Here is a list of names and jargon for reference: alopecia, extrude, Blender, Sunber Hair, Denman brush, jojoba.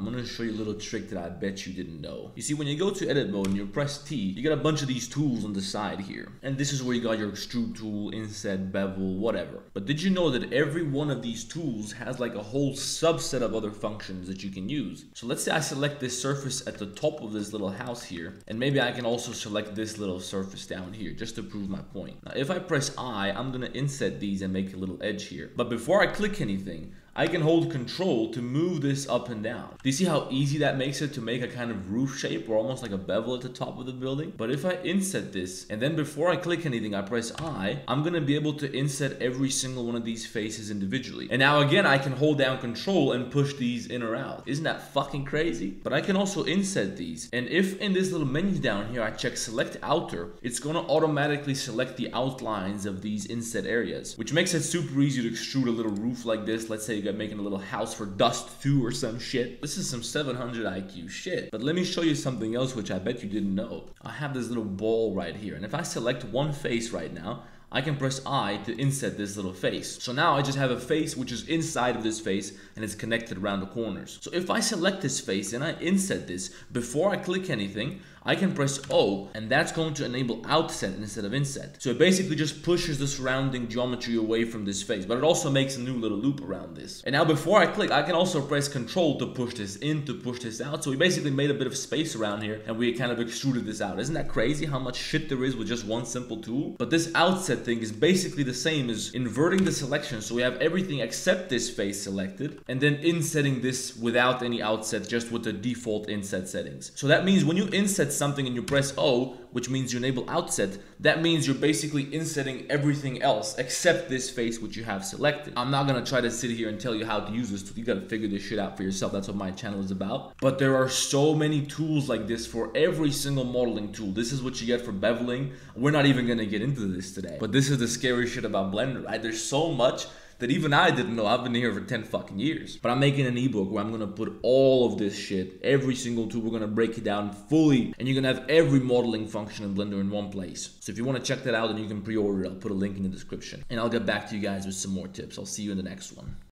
I'm gonna show you a little trick that I bet you didn't know. You see, when you go to edit mode and you press T, you got a bunch of these tools on the side here. And this is where you got your extrude tool, inset, bevel, whatever. But did you know that every one of these tools has like a whole subset of other functions that you can use? So let's say I select this surface at the top of this little house here, and maybe I can also select this little surface down here just to prove my point. Now, if I press I, I'm gonna inset these and make a little edge here. But before I click anything, I can hold control to move this up and down. Do you see how easy that makes it to make a kind of roof shape or almost like a bevel at the top of the building? But if I inset this and then before I click anything, I press I, I'm gonna be able to inset every single one of these faces individually. And now again, I can hold down control and push these in or out. Isn't that fucking crazy? But I can also inset these. And if in this little menu down here, I check select outer, it's gonna automatically select the outlines of these inset areas, which makes it super easy to extrude a little roof like this. Let's say you got making a little house for dust too or some shit. This is some 700 IQ shit. But let me show you something else which I bet you didn't know. I have this little ball right here, and if I select one face right now, I can press I to inset this little face. So now I just have a face which is inside of this face and it's connected around the corners. So if I select this face and I inset this, before I click anything, I can press O and that's going to enable outset instead of inset. So it basically just pushes the surrounding geometry away from this face, but it also makes a new little loop around this. And now before I click, I can also press control to push this in, to push this out. So we basically made a bit of space around here and we kind of extruded this out. Isn't that crazy how much shit there is with just one simple tool? But this outset thing is basically the same as inverting the selection, so we have everything except this face selected, and then insetting this without any outset, just with the default inset settings. So that means when you inset something and you press O, which means you enable outset, that means you're basically insetting everything else except this face which you have selected. I'm not gonna try to sit here and tell you how to use this tool. You gotta figure this shit out for yourself. That's what my channel is about. But there are so many tools like this for every single modeling tool. This is what you get for beveling. We're not even gonna get into this today. But this is the scary shit about Blender, right? There's so much that even I didn't know. I've been here for 10 fucking years. But I'm making an ebook where I'm gonna put all of this shit, every single tool, we're gonna break it down fully, and you're gonna have every modeling function in Blender in one place. So if you wanna check that out, then you can pre-order it. I'll put a link in the description. And I'll get back to you guys with some more tips. I'll see you in the next one.